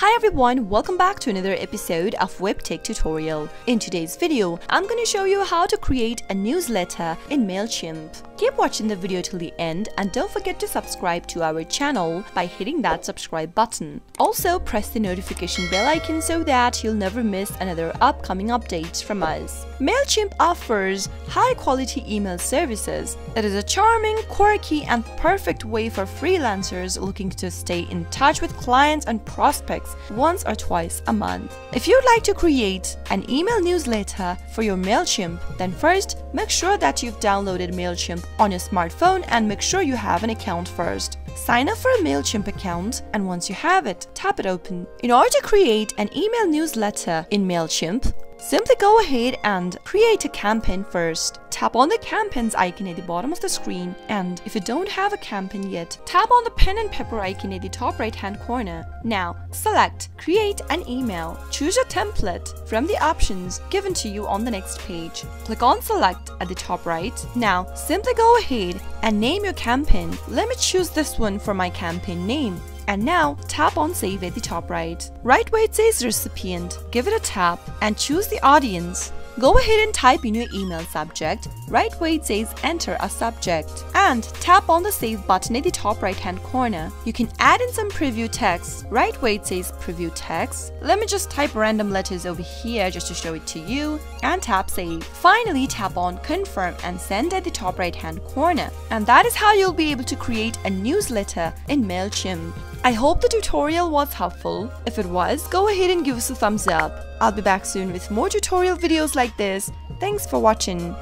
Hi everyone, welcome back to another episode of WebTech tutorial. In today's video, I'm going to show you how to create a newsletter in Mailchimp. Keep watching the video till the end and don't forget to subscribe to our channel by hitting that subscribe button. Also, press the notification bell icon so that you'll never miss another upcoming update from us. Mailchimp offers high-quality email services. It is a charming, quirky, and perfect way for freelancers looking to stay in touch with clients and prospects once or twice a month. If you'd like to create an email newsletter for your Mailchimp, then first make sure that you've downloaded Mailchimp on your smartphone and make sure you have an account first. Sign up for a Mailchimp account and once you have it, tap it open. In order to create an email newsletter in Mailchimp, simply go ahead and create a campaign first. Tap on the campaigns icon at the bottom of the screen, and if you don't have a campaign yet, tap on the pen and paper icon at the top right hand corner. Now select create an email. Choose a template from the options given to you on the next page. Click on select at the top right. Now simply go ahead and name your campaign. Let me choose this one for my campaign name. And now tap on save at the top right. Right where it says recipient, give it a tap and choose the audience. Go ahead and type in your email subject, right where it says enter a subject, and tap on the save button at the top right hand corner. You can add in some preview text, right where it says preview text. Let me just type random letters over here just to show it to you, and tap save. Finally, tap on confirm and send at the top right hand corner. And that is how you'll be able to create a newsletter in Mailchimp. I hope the tutorial was helpful. If it was, go ahead and give us a thumbs up. I'll be back soon with more tutorial videos like this. Thanks for watching.